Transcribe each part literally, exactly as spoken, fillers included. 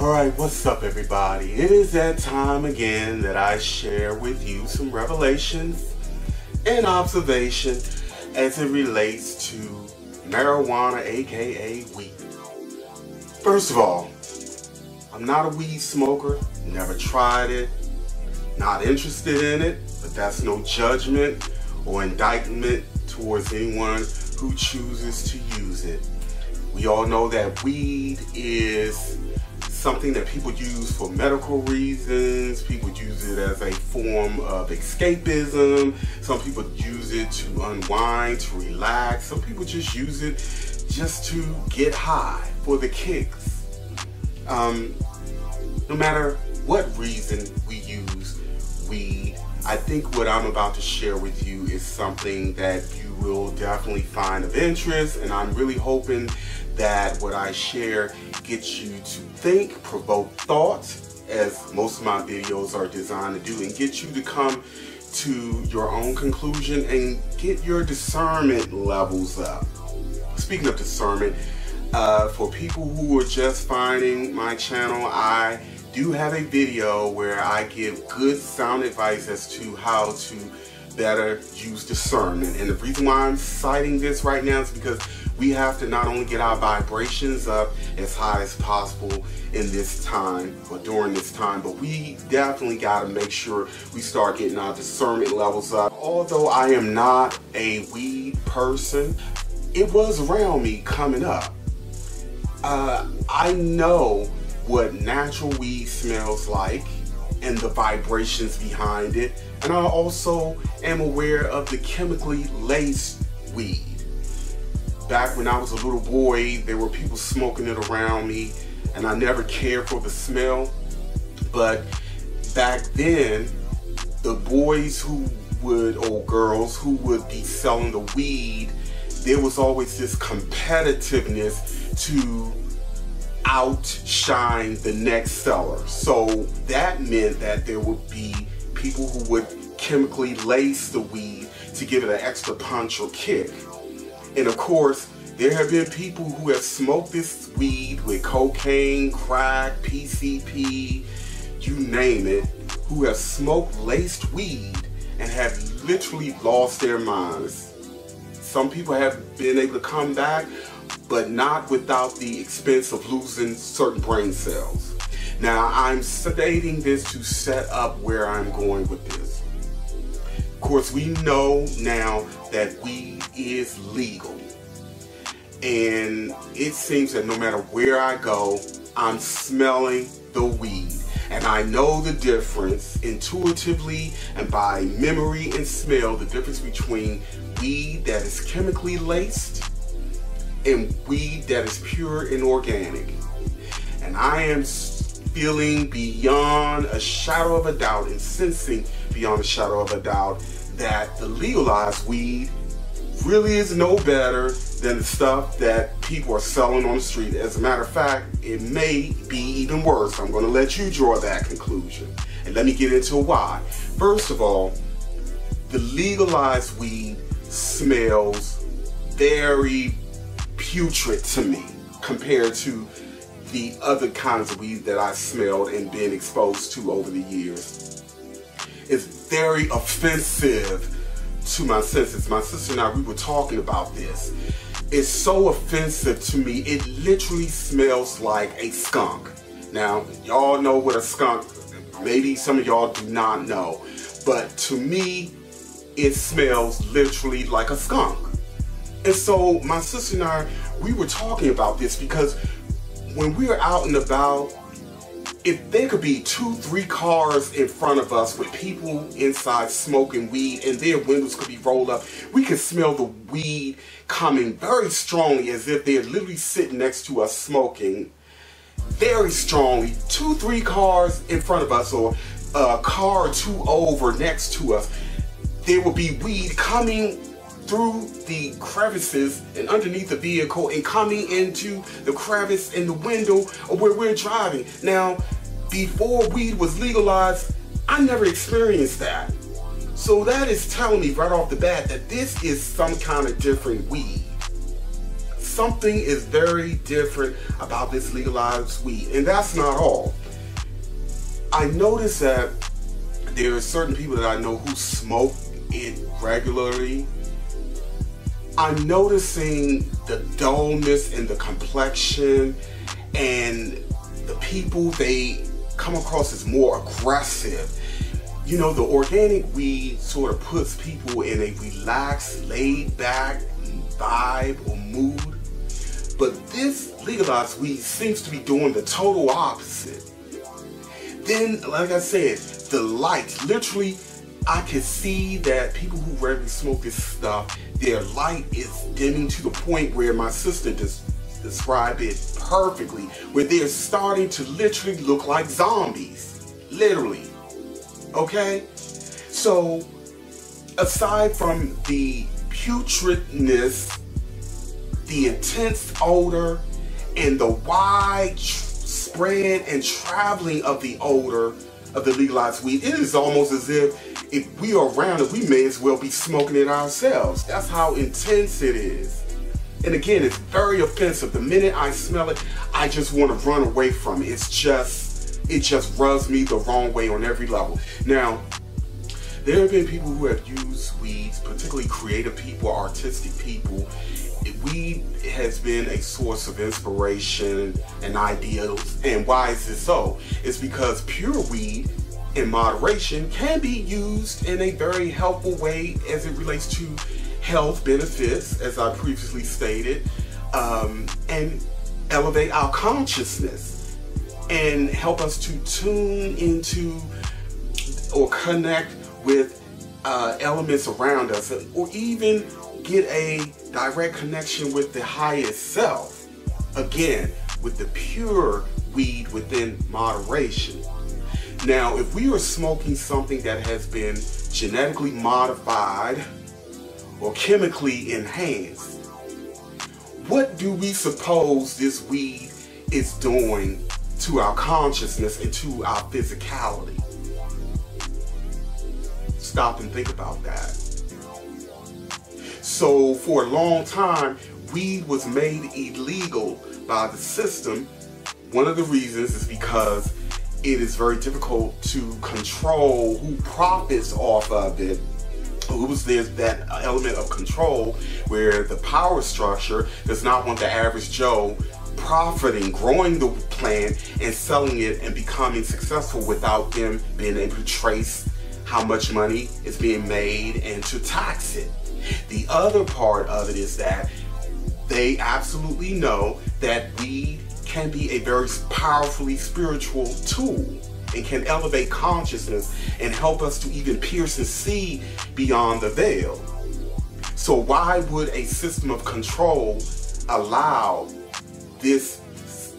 Alright, what's up everybody? It is that time again that I share with you some revelations and observation as it relates to marijuana, aka weed. First of all, I'm not a weed smoker, never tried it, not interested in it, but that's no judgment or indictment towards anyone who chooses to use it. We all know that weed is something that people use for medical reasons. People use it as a form of escapism. Some people use it to unwind, to relax. Some people just use it just to get high for the kicks. Um, no matter what reason we use weed, I think what I'm about to share with you is something that you will definitely find of interest, and I'm really hoping that what I share gets you to think, provoke thought, as most of my videos are designed to do, and get you to come to your own conclusion and get your discernment levels up. Speaking of discernment, uh, for people who are just finding my channel, I do have a video where I give good sound advice as to how to better use discernment. And the reason why I'm citing this right now is because we have to not only get our vibrations up as high as possible in this time or during this time, but we definitely got to make sure we start getting our discernment levels up. Although I am not a weed person, it was around me coming up. Uh, I know what natural weed smells like and the vibrations behind it. And I also am aware of the chemically laced weed. Back when I was a little boy, there were people smoking it around me, and I never cared for the smell. But back then, the boys who would, or girls who would be selling the weed, there was always this competitiveness to outshine the next seller. So that meant that there would be people who would chemically lace the weed to give it an extra punch or kick. And of course, there have been people who have smoked this weed with cocaine, crack, P C P, you name it, who have smoked laced weed and have literally lost their minds. Some people have been able to come back, but not without the expense of losing certain brain cells. Now, I'm stating this to set up where I'm going with this. Of course, we know now that weed is legal. And it seems that no matter where I go, I'm smelling the weed. And I know the difference intuitively and by memory and smell, the difference between weed that is chemically laced and weed that is pure and organic. And I am feeling beyond a shadow of a doubt and sensing beyond a shadow of a doubt that the legalized weed really is no better than the stuff that people are selling on the street. As a matter of fact, it may be even worse. I'm going to let you draw that conclusion. And let me get into why. First of all, the legalized weed smells very putrid to me compared to the other kinds of weed that I smelled and been exposed to over the years. It's very offensive to my senses. My sister and I, we were talking about this. It's so offensive to me, it literally smells like a skunk. Now, y'all know what a skunk, maybe some of y'all do not know, but to me, it smells literally like a skunk. And so my sister and I, we were talking about this because when we are out and about, if there could be two, three cars in front of us with people inside smoking weed and their windows could be rolled up, we could smell the weed coming very strongly as if they're literally sitting next to us smoking very strongly. Two, three cars in front of us or a car or two over next to us, there would be weed coming through the crevices and underneath the vehicle and coming into the crevice in the window of where we're driving. Now, before weed was legalized, I never experienced that. So that is telling me right off the bat that this is some kind of different weed. something is very different about this legalized weed. And that's not all. I noticed that there are certain people that I know who smoke it regularly. I'm noticing the dullness in the complexion, and the people they come across as more aggressive. You know, the organic weed sort of puts people in a relaxed, laid back vibe or mood. But this legalized weed seems to be doing the total opposite. Then, like I said, the lights, literally, I could see that people who regularly smoke this stuff, their light is dimming to the point where my sister just described it perfectly, where they're starting to literally look like zombies, literally. Okay, so aside from the putridness, the intense odor, and the wide spread and traveling of the odor of the legalized weed, it is almost as if if we are around it, we may as well be smoking it ourselves. That's how intense it is. And again, it's very offensive. The minute I smell it, I just want to run away from it. It's just, it just rubs me the wrong way on every level. Now, there have been people who have used weeds, particularly creative people, artistic people. Weed has been a source of inspiration and ideals. And why is this so? It's because pure weed in moderation can be used in a very helpful way as it relates to health benefits, as I previously stated, um, and elevate our consciousness and help us to tune into or connect with uh, elements around us, or even get a direct connection with the highest self. Again, with the pure weed within moderation. Now, if we are smoking something that has been genetically modified or chemically enhanced, what do we suppose this weed is doing to our consciousness and to our physicality? Stop and think about that. So for a long time, weed was made illegal by the system. One of the reasons is because it is very difficult to control who profits off of it. Who's there's that element of control where the power structure does not want the average Joe profiting, growing the plant and selling it and becoming successful without them being able to trace how much money is being made and to tax it. The other part of it is that they absolutely know that weed can be a very powerfully spiritual tool and can elevate consciousness and help us to even pierce and see beyond the veil. So why would a system of control allow This,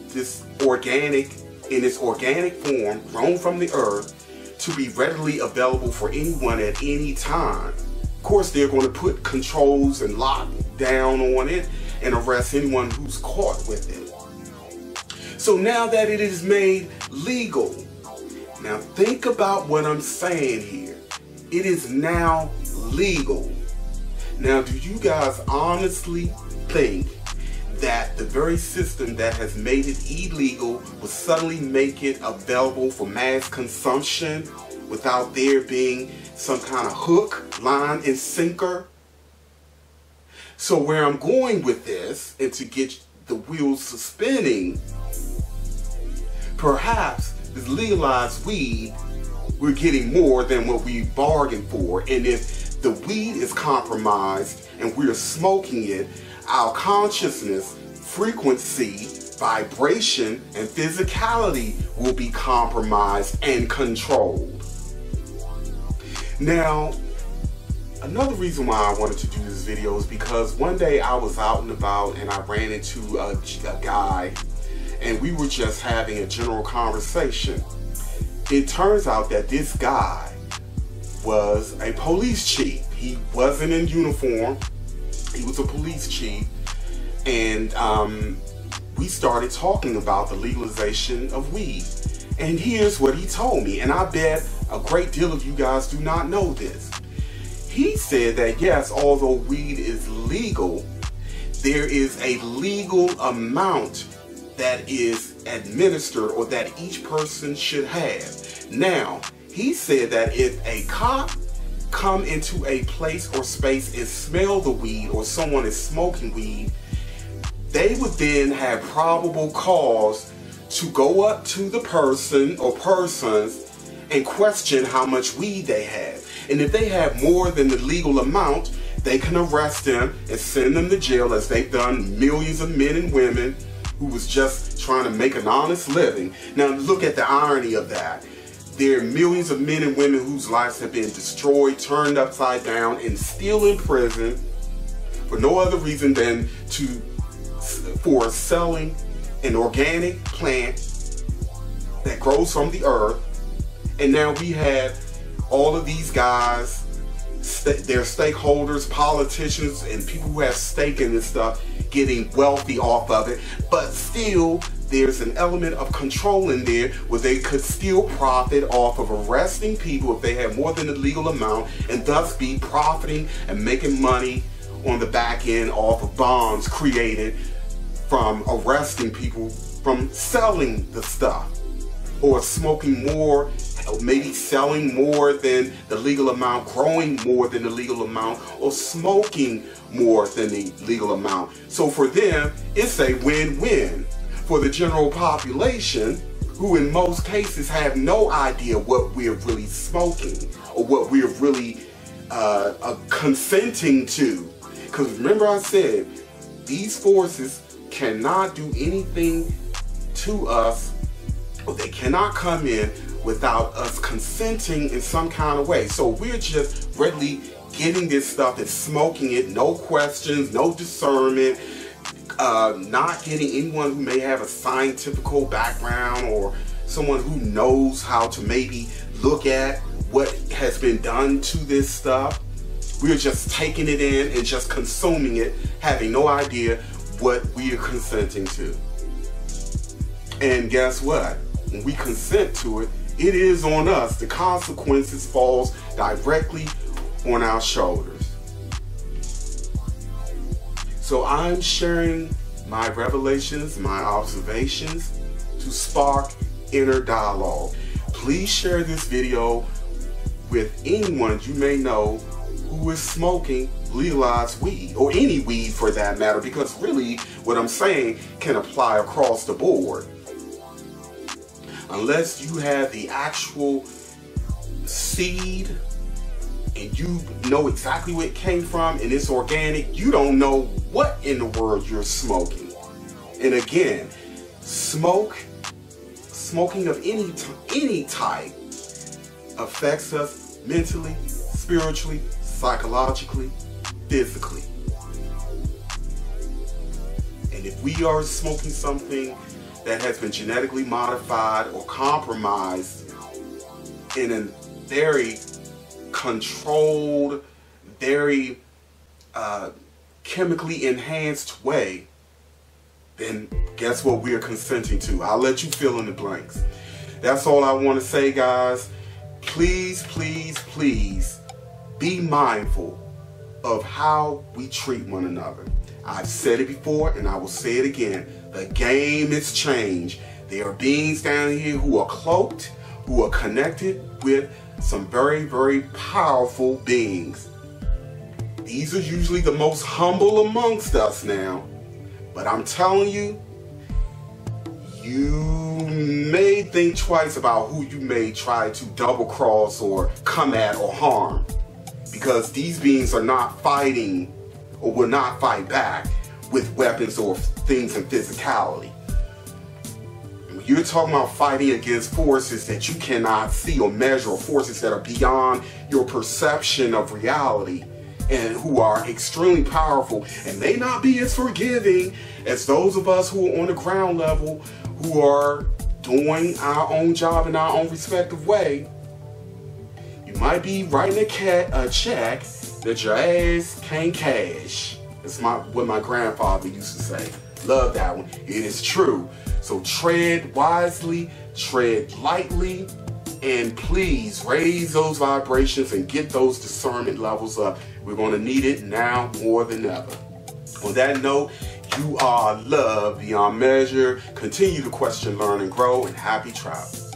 this organic, in its organic form, grown from the earth, to be readily available for anyone at any time? Of course, they're going to put controls and lock down on it and arrest anyone who's caught with it. So now that it is made legal, now think about what I'm saying here. It is now legal. Now, do you guys honestly think that the very system that has made it illegal will suddenly make it available for mass consumption without there being some kind of hook, line, and sinker? So where I'm going with this, and to get the wheels spinning, perhaps this legalized weed, we're getting more than what we bargained for. And if the weed is compromised and we're smoking it, our consciousness, frequency, vibration, and physicality will be compromised and controlled. Now, another reason why I wanted to do this video is because one day I was out and about and I ran into a, a guy and we were just having a general conversation. It turns out that this guy was a police chief. He wasn't in uniform. He was a police chief, and um, we started talking about the legalization of weed. And here's what he told me, and I bet a great deal of you guys do not know this. He said that yes, although weed is legal, there is a legal amount that is administered or that each person should have. Now, he said that if a cop come into a place or space and smell the weed, or someone is smoking weed, they would then have probable cause to go up to the person or persons and question how much weed they have. And if they have more than the legal amount, they can arrest them and send them to jail, as they've done millions of men and women who was just trying to make an honest living. Now look at the irony of that. There are millions of men and women whose lives have been destroyed, turned upside down, and still in prison for no other reason than to for selling an organic plant that grows from the earth. And now we have all of these guys, st their stakeholders, politicians, and people who have stake in this stuff getting wealthy off of it. But still, there's an element of control in there where they could still profit off of arresting people if they have more than the legal amount, and thus be profiting and making money on the back end off of bonds created from arresting people from selling the stuff, or smoking more, maybe selling more than the legal amount, growing more than the legal amount, or smoking more than the legal amount. So for them, it's a win-win. For the general population, who in most cases have no idea what we're really smoking or what we're really uh, uh, consenting to. Because remember I said, these forces cannot do anything to us, or they cannot come in without us consenting in some kind of way. So we're just readily getting this stuff and smoking it, no questions, no discernment, uh, not getting anyone who may have a scientific background or someone who knows how to maybe look at what has been done to this stuff. We're just taking it in and just consuming it, having no idea what we are consenting to. And guess what? When we consent to it, it is on us. The consequences falls directly on our shoulders. So I'm sharing my revelations, my observations, to spark inner dialogue. Please share this video with anyone you may know who is smoking legalized weed, or any weed for that matter, because really what I'm saying can apply across the board. Unless you have the actual seed and you know exactly where it came from and it's organic, you don't know what in the world you're smoking. And again, smoke, smoking of any, any type affects us mentally, spiritually, psychologically, physically. And if we are smoking something that has been genetically modified or compromised in a very controlled, very uh, chemically enhanced way, then guess what we are consenting to? I'll let you fill in the blanks. That's all I want to say, guys. Please, please, please be mindful of how we treat one another. I've said it before and I will say it again. The game has changed. There are beings down here who are cloaked, who are connected with some very, very powerful beings. These are usually the most humble amongst us now. But I'm telling you, you may think twice about who you may try to double cross or come at or harm. Because these beings are not fighting, or will not fight back with weapons or things and physicality. When you're talking about fighting against forces that you cannot see or measure, or forces that are beyond your perception of reality, and who are extremely powerful and may not be as forgiving as those of us who are on the ground level, who are doing our own job in our own respective way, you might be writing a, cat, a check that your ass can't cash. That's my, what my grandfather used to say. Love that one. It is true. So tread wisely, tread lightly, and please raise those vibrations and get those discernment levels up. We're going to need it now more than ever. On that note, you are loved beyond measure. Continue to question, learn, and grow, and happy travels.